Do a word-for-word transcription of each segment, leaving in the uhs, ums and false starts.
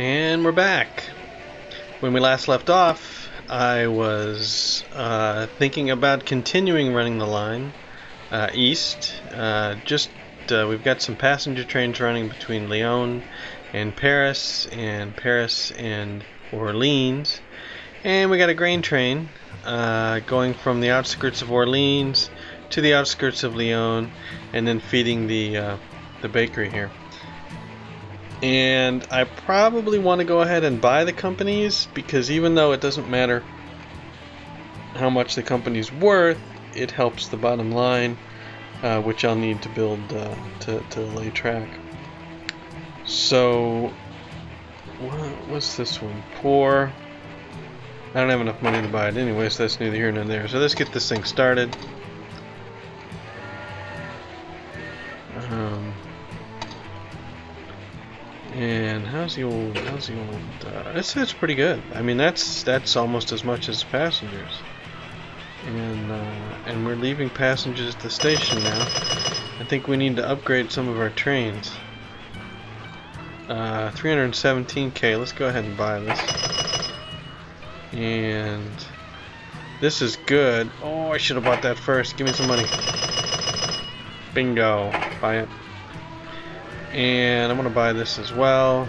And we're back. When we last left off, I was uh, thinking about continuing running the line uh, east. Uh, just uh, we've got some passenger trains running between Lyon and Paris, and Paris and Orleans, and we got a grain train uh, going from the outskirts of Orleans to the outskirts of Lyon, and then feeding the uh, the bakery here. And I probably want to go ahead and buy the companies, because even though it doesn't matter how much the company's worth, it helps the bottom line, uh, which I'll need to build uh, to, to lay track. So what was this one? Poor. I don't have enough money to buy it anyway, so that's neither here nor there. So let's get this thing started. Um, and how's the old? How's the old? Uh, that's that's pretty good. I mean, that's that's almost as much as passengers. And uh, and we're leaving passengers at the station now. I think we need to upgrade some of our trains. Uh, three hundred seventeen K. Let's go ahead and buy this. And this is good. Oh, I should have bought that first. Give me some money. Bingo. Buy it. And I'm going to buy this as well.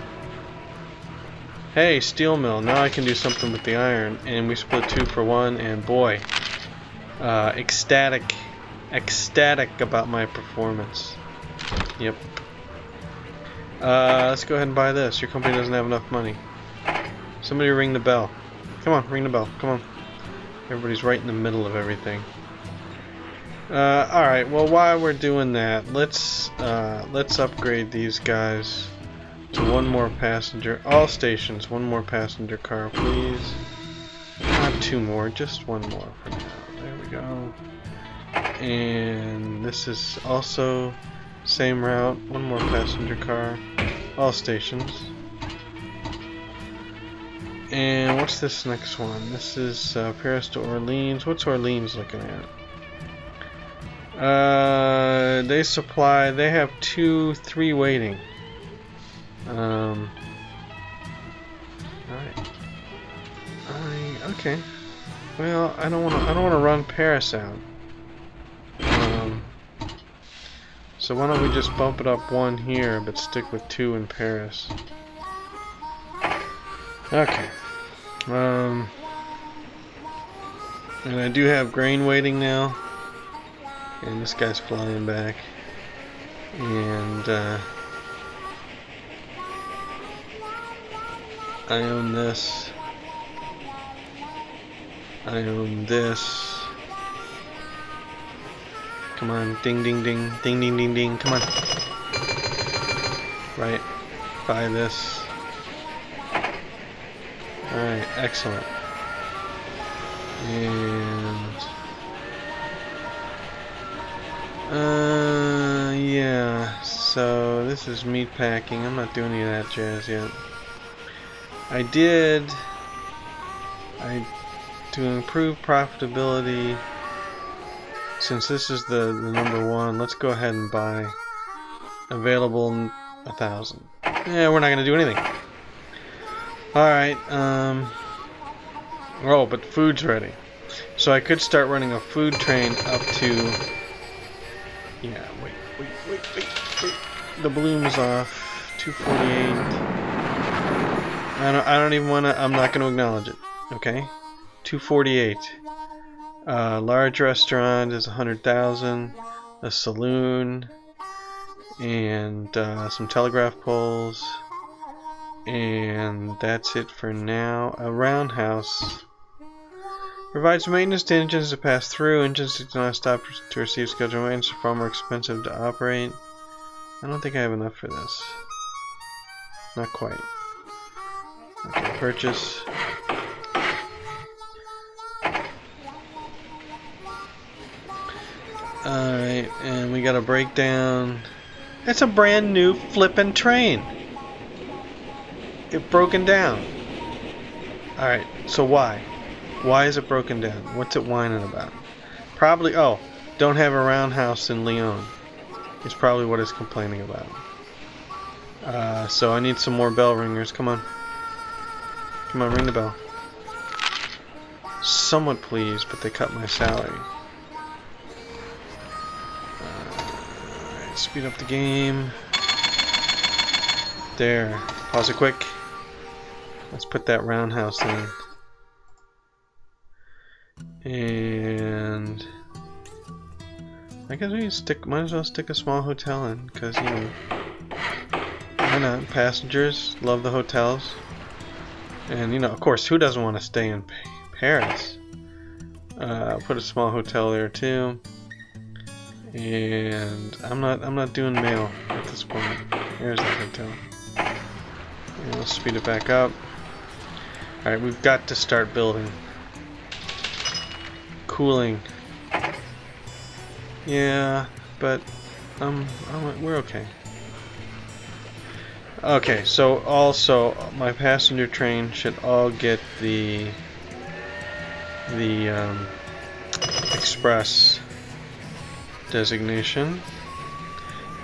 Hey, steel mill. Now I can do something with the iron. And we split two for one. And boy, uh, ecstatic. Ecstatic about my performance. Yep. Uh, let's go ahead and buy this. Your company doesn't have enough money. Somebody ring the bell. Come on, ring the bell. Come on. Everybody's right in the middle of everything. Uh, alright, well, while we're doing that, let's uh, let's upgrade these guys to one more passenger. All stations, one more passenger car, please. Not two more, just one more for now. There we go. And this is also same route, one more passenger car. All stations. And what's this next one? This is uh, Paris to Orleans. What's Orleans looking at? Uh, they supply, they have two, three waiting. Um, alright. I, okay. Well, I don't want to, I don't want to run Paris out. Um, so why don't we just bump it up one here, but stick with two in Paris. Okay. Um, and I do have grain waiting now. And this guy's flying back, and uh, I own this, I own this, come on, ding ding ding, ding ding ding ding, come on, right, buy this, alright, excellent, and Uh, yeah, so this is meat packing. I'm not doing any of that jazz yet. I did, I, to improve profitability, since this is the, the number one, let's go ahead and buy available a thousand. Yeah, we're not gonna do anything. Alright, um, oh, but food's ready. So I could start running a food train up to... Yeah, wait, wait, wait, wait, wait. The bloom's off. two forty-eight. I don't, I don't even want to, I'm not going to acknowledge it. Okay? two forty-eight. Uh, large restaurant is one hundred thousand. A saloon. And uh, some telegraph poles. And that's it for now. A roundhouse. Provides maintenance to engines to pass through. Engines do not stop to receive scheduled maintenance. Are far more expensive to operate. I don't think I have enough for this. Not quite. Okay, purchase. Alright, and we got a breakdown. It's a brand new flippin' train. It broken down. Alright, so why? Why is it broken down? What's it whining about? Probably, oh, don't have a roundhouse in Lyon. It's probably what it's complaining about. Uh, so I need some more bell ringers. Come on. Come on, ring the bell. Somewhat pleased, but they cut my salary. Alright, speed up the game. There. Pause it quick. Let's put that roundhouse in. And I guess we stick, might as well stick a small hotel in, because, you know, why not? Passengers love the hotels. And, you know, of course, who doesn't want to stay in Paris? Uh, put a small hotel there too. And I'm not, I'm not doing mail at this point. Here's the hotel. And we'll speed it back up. All right, we've got to start building. Cooling. Yeah, but um, I'm, we're okay. Okay, so also my passenger train should all get the the um, express designation.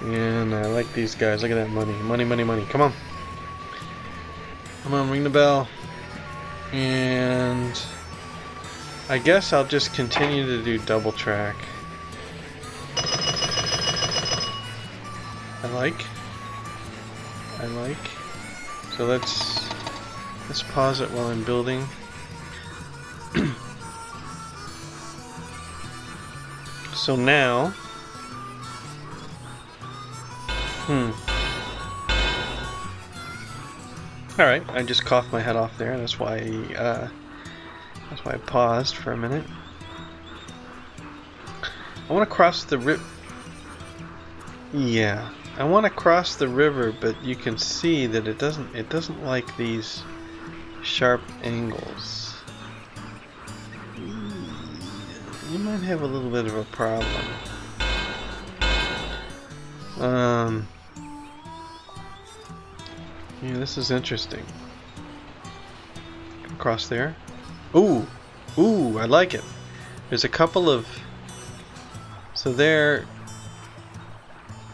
And I like these guys. Look at that money, money, money, money. Come on, come on, ring the bell. And I guess I'll just continue to do double track. I like, I like. So let's let's pause it while I'm building. So now, hmm. All right, I just coughed my head off there. That's why uh, that's why I paused for a minute. I want to cross the rip. Yeah. I want to cross the river, but you can see that it doesn't it doesn't like these sharp angles. You might have a little bit of a problem. Um Yeah, this is interesting. Across there. Ooh. Ooh, I like it. There's a couple of So there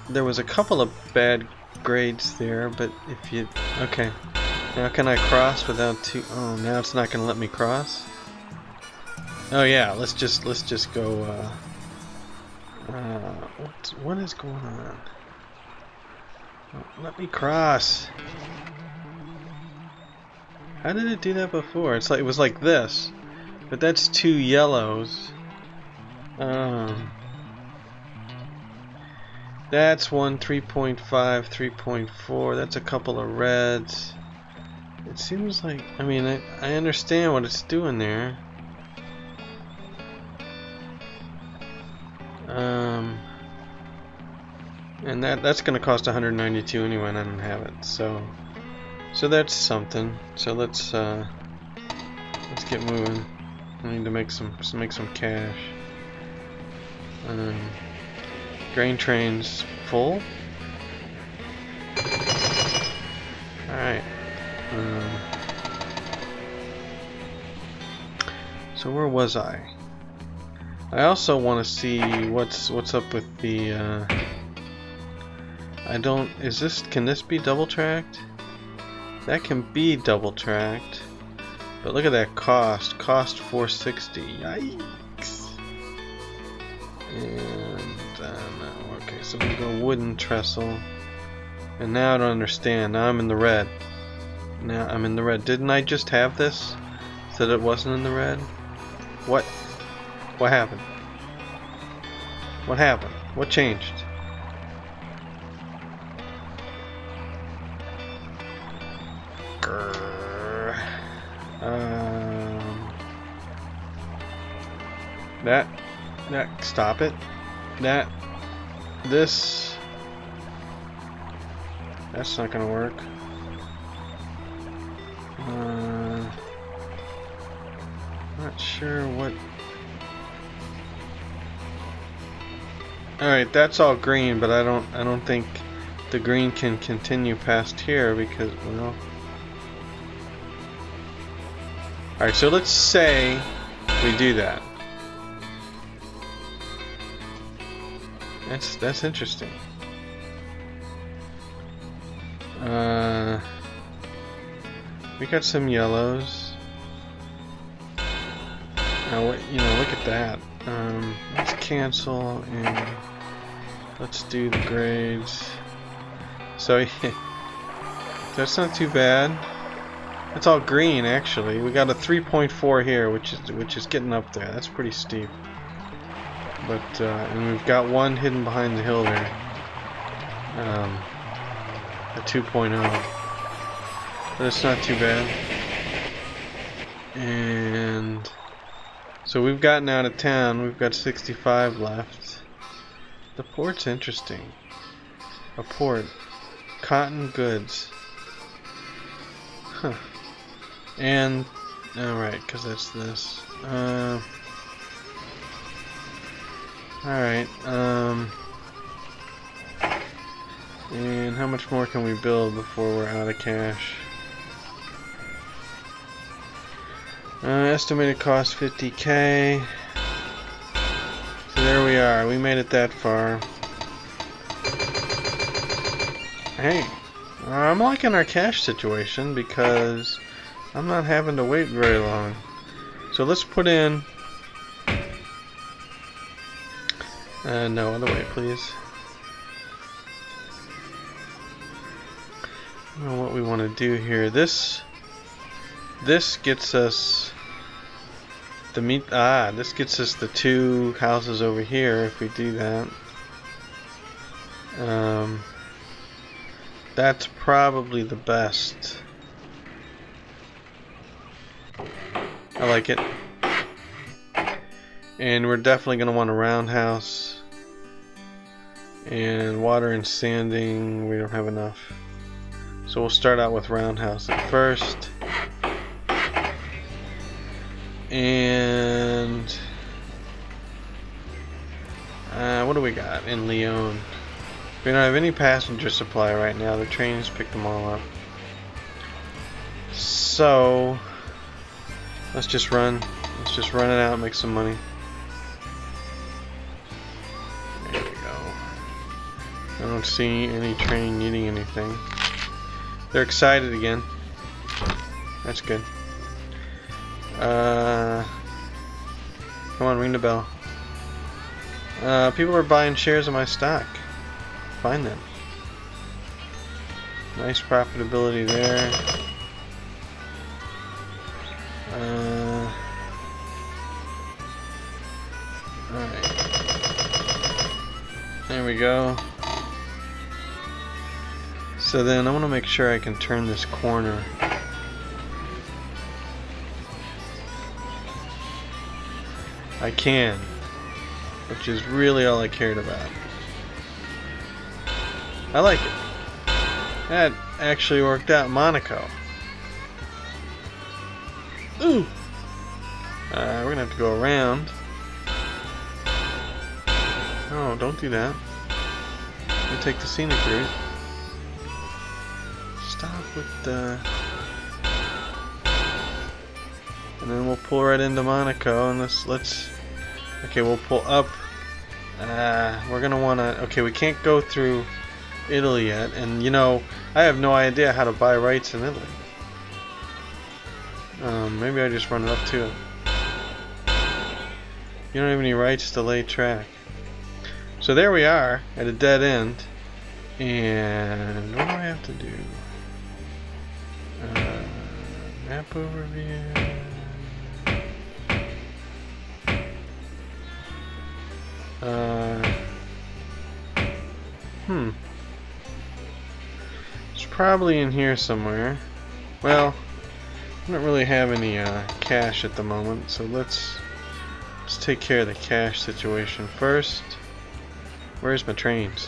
There was a couple of bad grades there, but if you... Okay. Now can I cross without two... Oh, now it's not going to let me cross? Oh yeah, let's just let's just go... Uh, uh, what's, what is going on? Let me cross! How did it do that before? It's like it was like this, but that's two yellows. Um... That's one three point five, three point four, that's a couple of reds. It seems like, I mean, I, I understand what it's doing there. Um, and that that's going to cost one hundred ninety-two anyway, and I don't have it. So so that's something. So let's uh, let's get moving. I need to make some make some cash. Um Grain train's full. Alright. Um, so where was I? I also want to see what's what's up with the. Uh, I don't. Is this? Can this be double tracked? That can be double tracked. But look at that cost. Cost four sixty. Yikes. And Um, okay, so we go wooden trestle, and now I don't understand. Now I'm in the red. Now I'm in the red. Didn't I just have this? So that it wasn't in the red. What? What happened? What happened? What changed? Grrr. Um. That. That. Stop it. That, this, that's not gonna work. Uh, not sure what. All right, that's all green, but I don't, I don't think the green can continue past here because, well. All right, so let's say we do that. That's that's interesting. Uh, We got some yellows. Now, you know, look at that. Um, let's cancel and let's do the grades. So yeah, that's not too bad. It's all green actually. We got a three point four here, which is which is getting up there. That's pretty steep. But uh, and we've got one hidden behind the hill there. Um, a two point oh. That's not too bad. And so we've gotten out of town. We've got sixty-five left. The port's interesting. A port. Cotton goods. Huh. And, alright, because that's this. Uh, alright. Um, and how much more can we build before we're out of cash? Uh, estimated cost fifty K. So there we are. We made it that far. Hey, I'm liking our cash situation because I'm not having to wait very long. So let's put in. Uh, no other way, please. I don't know what we want to do here. This. This gets us the meat. Ah, this gets us the two houses over here if we do that. Um, that's probably the best. I like it. And we're definitely going to want a roundhouse. And water and sanding, we don't have enough. So we'll start out with roundhouse at first. And uh, what do we got in Lyon? We don't have any passenger supply right now. The trains picked them all up. So let's just run. Let's just run it out and make some money. There we go. I don't see any train needing anything. They're excited again. That's good. Uh, come on, ring the bell. Uh, people are buying shares of my stock. Find them. Nice profitability there. Uh, alright. There we go. So then I want to make sure I can turn this corner. I can, which is really all I cared about. I like it. That actually worked out. Monaco. Ooh. Uh, we're gonna have to go around. Oh, don't do that. We'll take the scenic route. Stop with the. And then we'll pull right into Monaco, and let's let's. Okay, we'll pull up. Uh, we're gonna wanna. Okay, we can't go through Italy yet, and you know, I have no idea how to buy rights in Italy. Um, maybe I just run it up to it. You don't have any rights to lay track. So there we are at a dead end, and what do I have to do? Uh, map overview. Uh, hmm. It's probably in here somewhere. Well, I don't really have any uh, cash at the moment, so let's let's take care of the cash situation first. Where's my trains?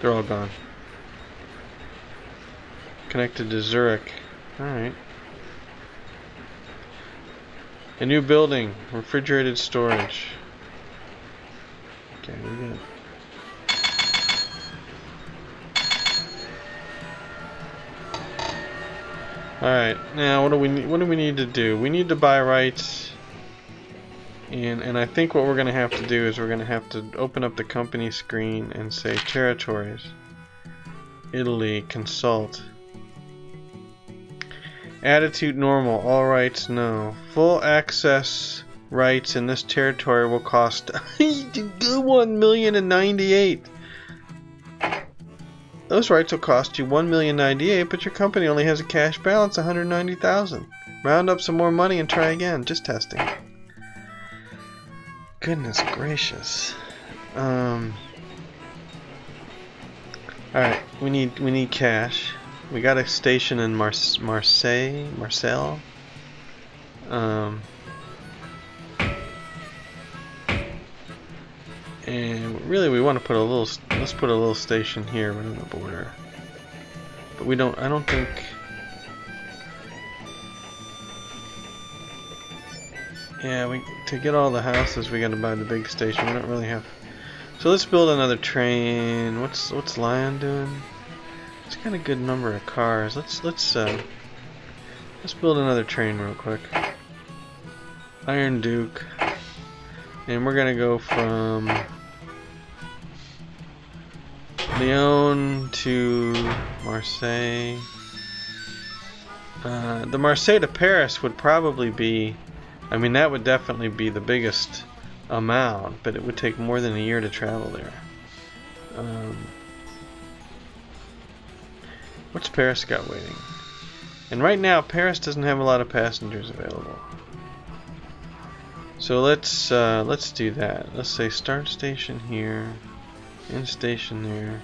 They're all gone. Connected to Zurich. All right. A new building, refrigerated storage. Okay, we're good. All right, now what do we need? What do we need to do? We need to buy rights, and and I think what we're gonna have to do is we're gonna have to open up the company screen and say territories, Italy, consult, Attitude normal. All rights no. Full access rights in this territory will cost one million ninety-eight. Those rights will cost you one million ninety-eight, but your company only has a cash balance of one hundred ninety thousand. Round up some more money and try again. Just testing. Goodness gracious. Um. All right, we need we need cash. We got a station in Mar Marseille, Marseille. Um, and really, we want to put a little. Let's put a little station here right on the border. But we don't. I don't think. Yeah, we to get all the houses, we got to buy the big station. We don't really have. So let's build another train. What's what's Lyon doing? It's got a good number of cars. Let's let's uh, let's build another train real quick. Iron Duke, and we're gonna go from Lyon to Marseille. Uh, the Marseille to Paris would probably be, I mean, that would definitely be the biggest amount, but it would take more than a year to travel there. Um, what's Paris got waiting? And right now Paris doesn't have a lot of passengers available. So let's uh, let's do that. Let's say start station here, end station there,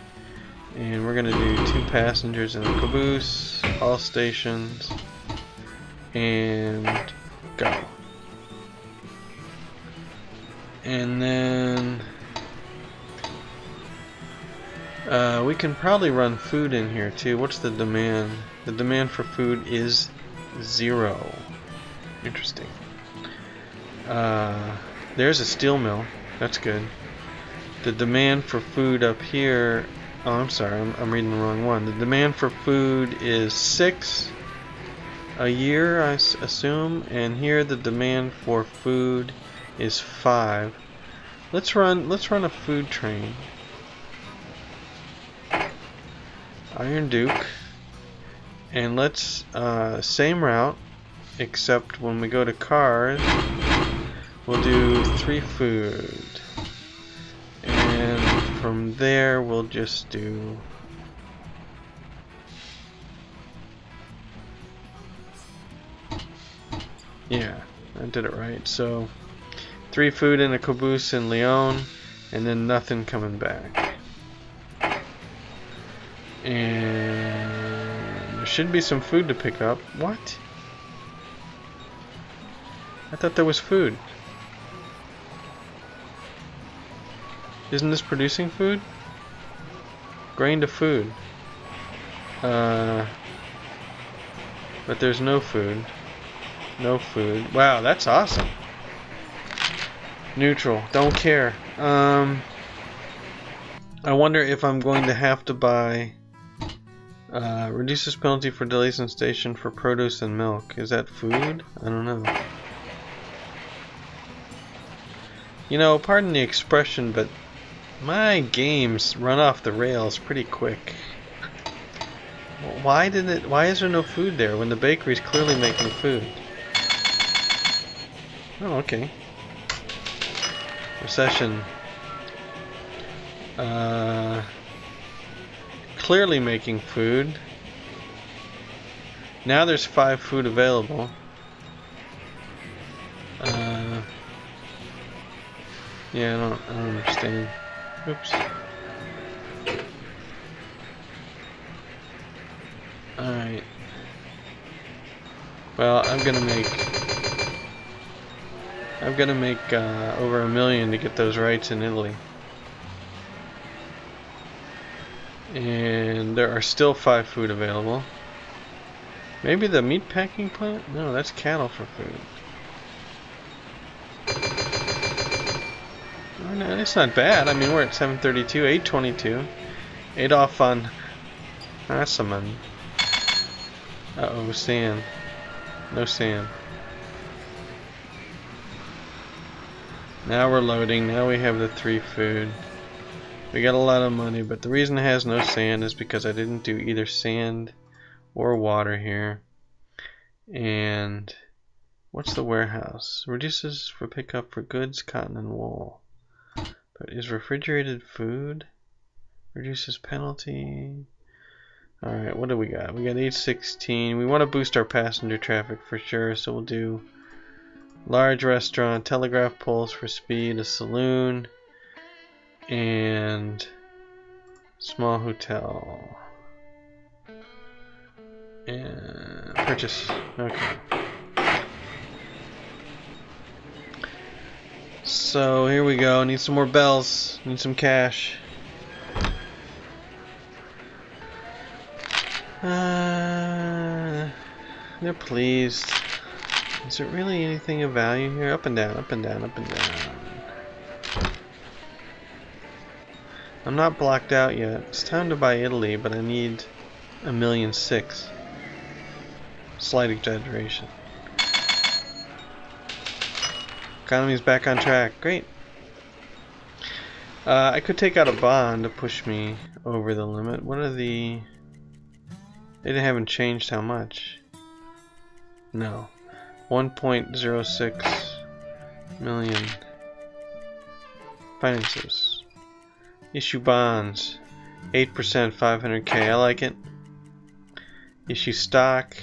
and we're gonna do two passengers in a caboose, all stations, and go. And then uh, we can probably run food in here too. What's the demand? The demand for food is zero. Interesting. Uh, there's a steel mill. That's good. The demand for food up here. Oh, I'm sorry. I'm, I'm reading the wrong one. The demand for food is six a year, I s assume. And here the demand for food is five. Let's run let's run a food train. Iron Duke, and let's uh, same route, except when we go to cars we'll do three food, and from there we'll just do yeah I did it right so three food in a caboose in Lyon, and then nothing coming back. And there should be some food to pick up. What? I thought there was food. Isn't this producing food? Grain to food. Uh, but there's no food. No food. Wow, that's awesome. Neutral, don't care. Um, I wonder if I'm going to have to buy. Uh, reduces penalty for delays in station for produce and milk. Is that food? I don't know. You know, pardon the expression, but my games run off the rails pretty quick. Why did it? Why is there no food there when the bakery's clearly making food? Oh, okay. Recession. Uh, clearly making food. Now there's five food available. Uh, yeah, I don't, I don't understand. Oops. Alright. Well, I'm gonna make... I've got to make uh, over a million to get those rights in Italy. And there are still five food available. Maybe the meat packing plant? No, that's cattle for food. We're not, it's not bad. I mean, we're at seven thirty-two, eight twenty-two. Eight off on Assaman. Uh-oh, sand. No sand. Now we're loading. Now we have the three food. We got a lot of money, but the reason it has no sand is because I didn't do either sand or water here. And what's the warehouse? Reduces for pickup for goods, cotton, and wool. But is refrigerated food? Reduces penalty. Alright, what do we got? We got eight sixteen. We want to boost our passenger traffic for sure, so we'll do large restaurant, telegraph poles for speed, a saloon, and small hotel. And purchase. Okay. So here we go. Need some more bells. Need some cash. Uh, they're pleased. Is there really anything of value here? Up and down, up and down, up and down. I'm not blocked out yet. It's time to buy Italy, but I need a million six. Slight exaggeration. Economy's back on track. Great. Uh, I could take out a bond to push me over the limit. What are the... They haven't changed how much. No. one point zero six million. Finances. Issue bonds. eight percent, five hundred K. I like it. Issue stock.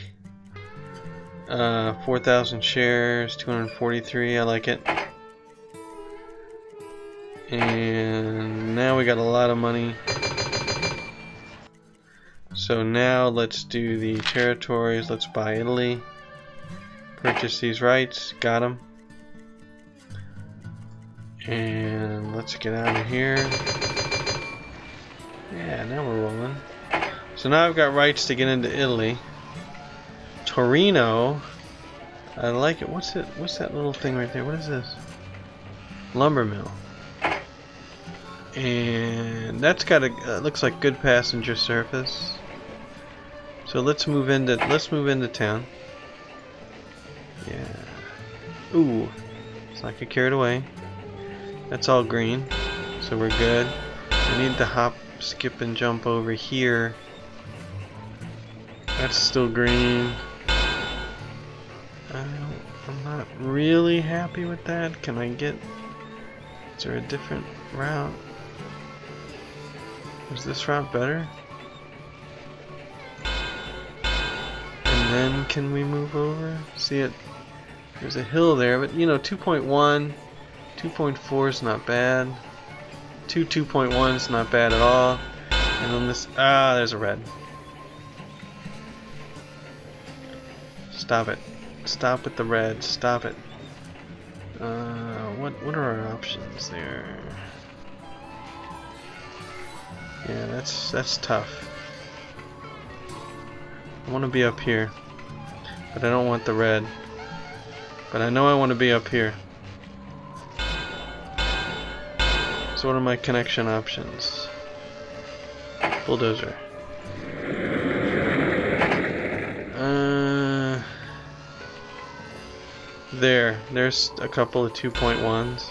Uh, four thousand shares, two hundred forty-three. I like it. And now we got a lot of money. So now let's do the territories. Let's buy Italy. Purchase these rights. Got them. And let's get out of here. Yeah, now we're rolling. So now I've got rights to get into Italy. Torino. I like it. What's it? What's that little thing right there? What is this? Lumber mill. And that's got a uh, looks like good passenger surface. So let's move into let's move into town. Yeah. Ooh, so I get carried away. That's all green, so we're good. We need to hop, skip, and jump over here. That's still green. I don't, I'm not really happy with that. Can I get? Is there a different route? Is this route better? And then can we move over? See it? There's a hill there, but you know, two point one, two point four is not bad. two two point one is not bad at all. And then this, ah, there's a red. Stop it. Stop with the red. Stop it. Uh, what what are our options there? Yeah, that's that's tough. I want to be up here, but I don't want the red. But I know I want to be up here. So what are my connection options? Bulldozer. Uh, there. There's a couple of two point ones.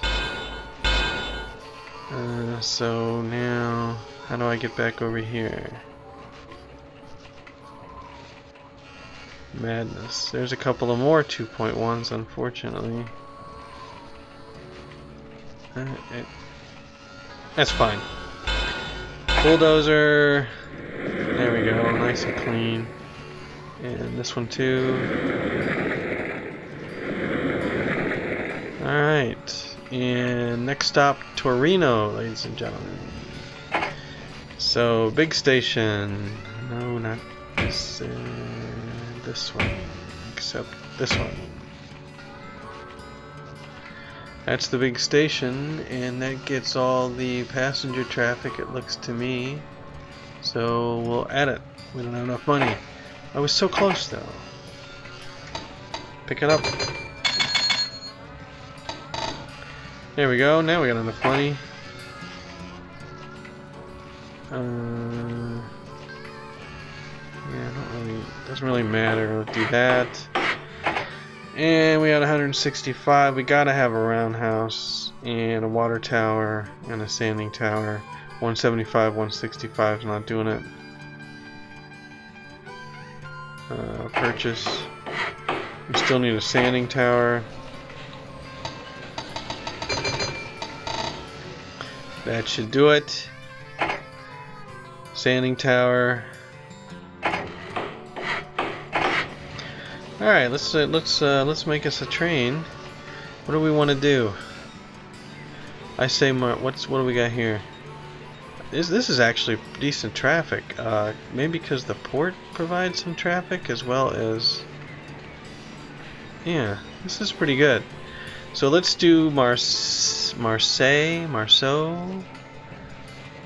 Uh, so now, how do I get back over here? Madness. There's a couple of more two point ones, unfortunately. Uh, it, that's fine. Bulldozer. There we go. Nice and clean. And this one too. Alright. And next stop, Torino, ladies and gentlemen. So, big station. No, not this, uh, this one. Except this one. That's the big station, and that gets all the passenger traffic, it looks to me. So, we'll add it. We don't have enough money. I was so close, though. Pick it up. There we go. Now we got enough money. Uh, yeah, don't really, doesn't really matter. We'll do that. And we had one hundred sixty-five. We gotta have a roundhouse and a water tower and a sanding tower. one seventy-five, one sixty-five is not doing it. Uh, purchase. We still need a sanding tower. That should do it. Sanding tower. All right, let's uh, let's uh, let's make us a train. What do we want to do? I say, what's what do we got here? This this is actually decent traffic. Uh, maybe because the port provides some traffic as well as. Yeah, this is pretty good. So let's do Mar Marseille, Marceau,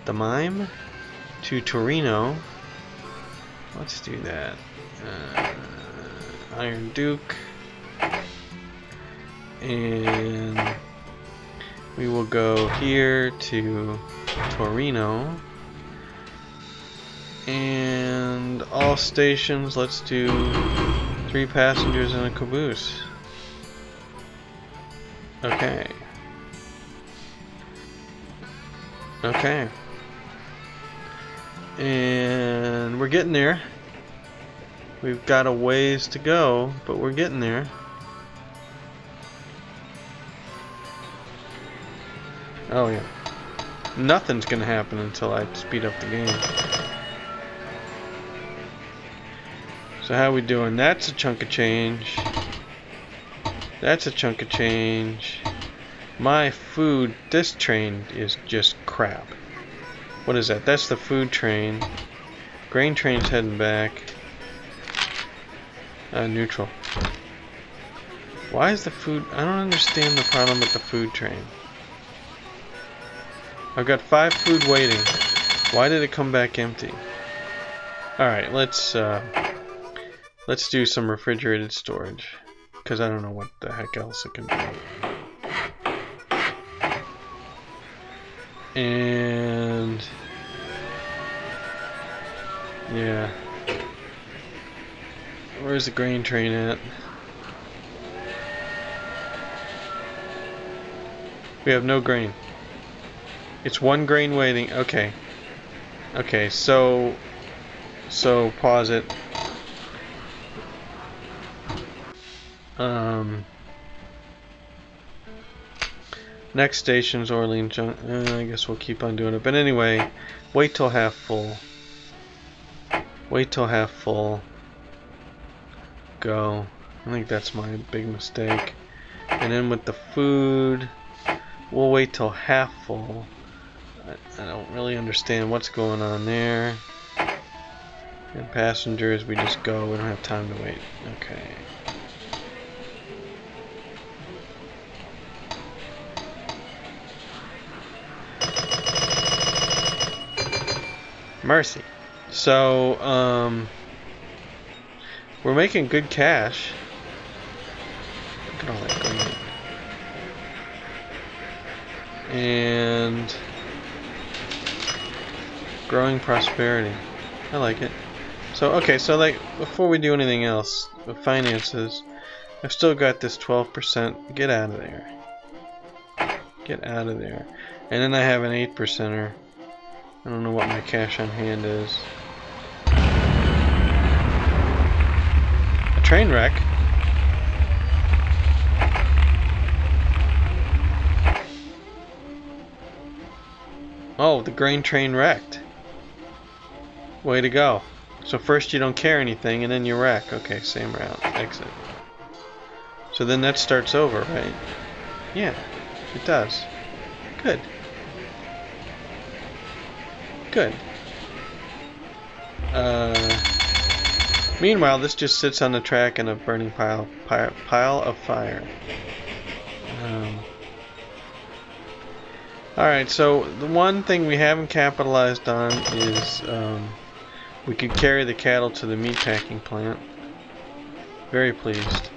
the Mime, to Torino. Let's do that. Uh, Iron Duke. And we will go here to Torino. And all stations, let's do three passengers in a caboose. Okay. Okay. And we're getting there. We've got a ways to go, but we're getting there. Oh yeah. Nothing's gonna happen until I speed up the game. So how we doing? That's a chunk of change. That's a chunk of change. My food, this train is just crap. What is that? That's the food train. Grain train's heading back. Uh, neutral. Why is the food... I don't understand the problem with the food train. I've got five food waiting. Why did it come back empty? Alright, let's, uh... let's do some refrigerated storage. Because I don't know what the heck else it can be. And... yeah. Where's the grain train at? We have no grain. It's one grain waiting. Okay. Okay, so... So, pause it. Um, next station's Orleans Junction. Uh, I guess we'll keep on doing it. But anyway, wait till half full. Wait till half full. Go. I think that's my big mistake. And then with the food, we'll wait till half full. I, I don't really understand what's going on there. And passengers, we just go. We don't have time to wait. Okay. Mercy. So, um, we're making good cash. Look at all that green. And growing prosperity. I like it. So, okay, so like, before we do anything else, with finances, I've still got this twelve percent. Get out of there. Get out of there. And then I have an eight percenter. I don't know what my cash on hand is. A train wreck? Oh, the grain train wrecked. Way to go. So first you don't care anything and then you wreck. Okay, same route. Exit. So then that starts over, right? Yeah, it does. Good. Good. Uh, meanwhile, this just sits on the track in a burning pile pile, pile of fire. Um, Alright, so the one thing we haven't capitalized on is um, we could carry the cattle to the meatpacking plant. Very pleased.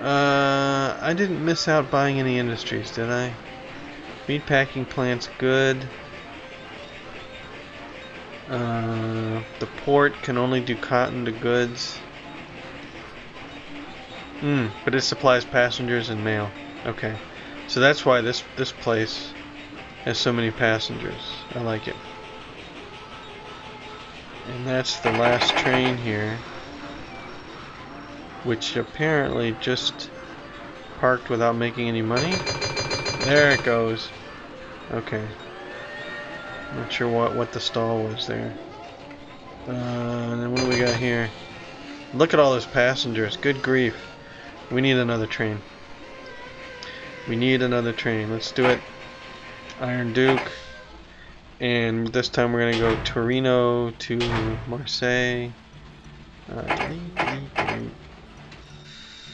Uh, I didn't miss out buying any industries, did I? Meatpacking plant's good. Uh, the port can only do cotton to goods. Hmm, but it supplies passengers and mail. Okay, so that's why this this place has so many passengers. I like it. And that's the last train here. which apparently just parked without making any money. There it goes. Okay. Not sure what, what the stall was there. Uh, and then what do we got here? Look at all those passengers. Good grief. We need another train. We need another train. Let's do it. Iron Duke. And this time we're going to go Torino to Marseille. Uh,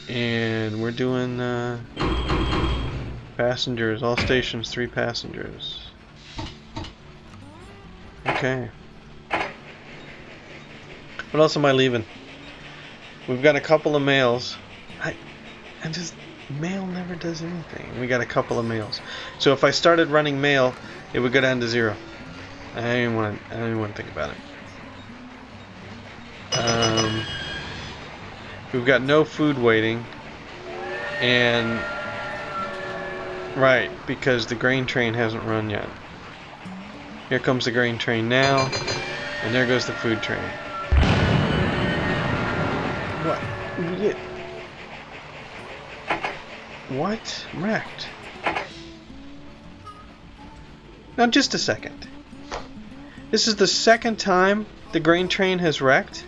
and we're doing uh, passengers. All stations, three passengers. Okay. What else am I leaving? We've got a couple of mails. I, I just... Mail never does anything. We got a couple of mails. So if I started running mail, it would go down to zero. I don't want to, I don't even want to think about it. Um, we've got no food waiting. And... Right, because the grain train hasn't run yet. Here comes the grain train now. And there goes the food train. What? What? What? Wrecked. Now just a second. This is the second time the grain train has wrecked.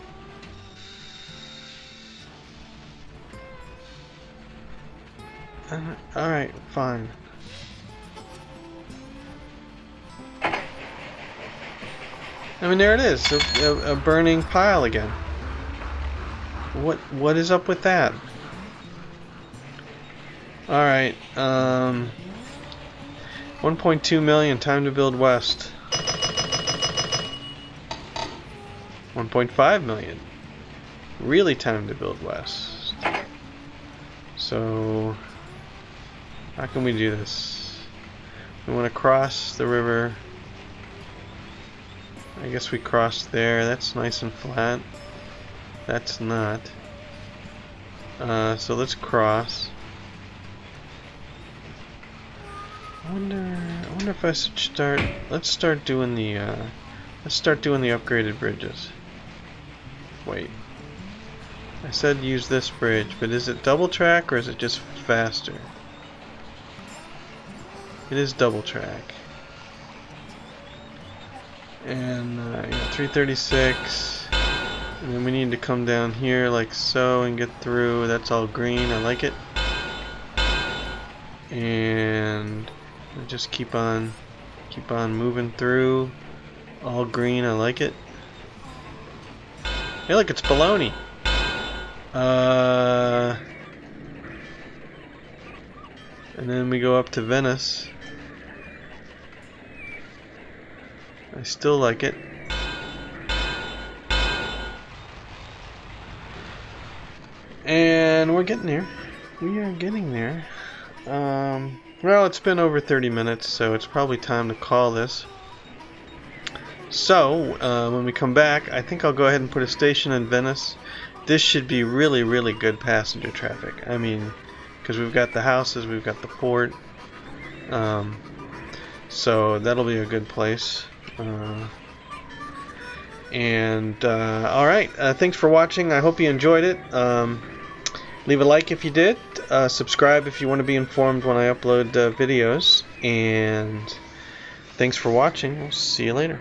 Uh, Alright, fine. I mean, there it is. A, a, a burning pile again. What? What is up with that? Alright, um, one point two million, time to build west. one point five million, really time to build west. So, how can we do this? We want to cross the river. I guess we crossed there, that's nice and flat. That's not. Uh, so let's cross. I wonder, I wonder if I should start, let's start doing the, uh, let's start doing the upgraded bridges. Wait. I said use this bridge, but is it double track or is it just faster? It is double track. And, uh, yeah, three thirty-six. And then we need to come down here like so and get through. That's all green, I like it. And... just keep on keep on moving through, all green, I like it. Hey look, it's baloney. Uh, and then we go up to Venice. I still like it. And we're getting there. We are getting there. Um, Well, it's been over thirty minutes, so it's probably time to call this. So, uh, when we come back, I think I'll go ahead and put a station in Venice. This should be really, really good passenger traffic. I mean, because we've got the houses, we've got the port. Um, so, that'll be a good place. Uh, and, uh, alright, uh, thanks for watching. I hope you enjoyed it. Um, leave a like if you did. Uh, subscribe if you want to be informed when I upload uh, videos, and thanks for watching. We'll see you later.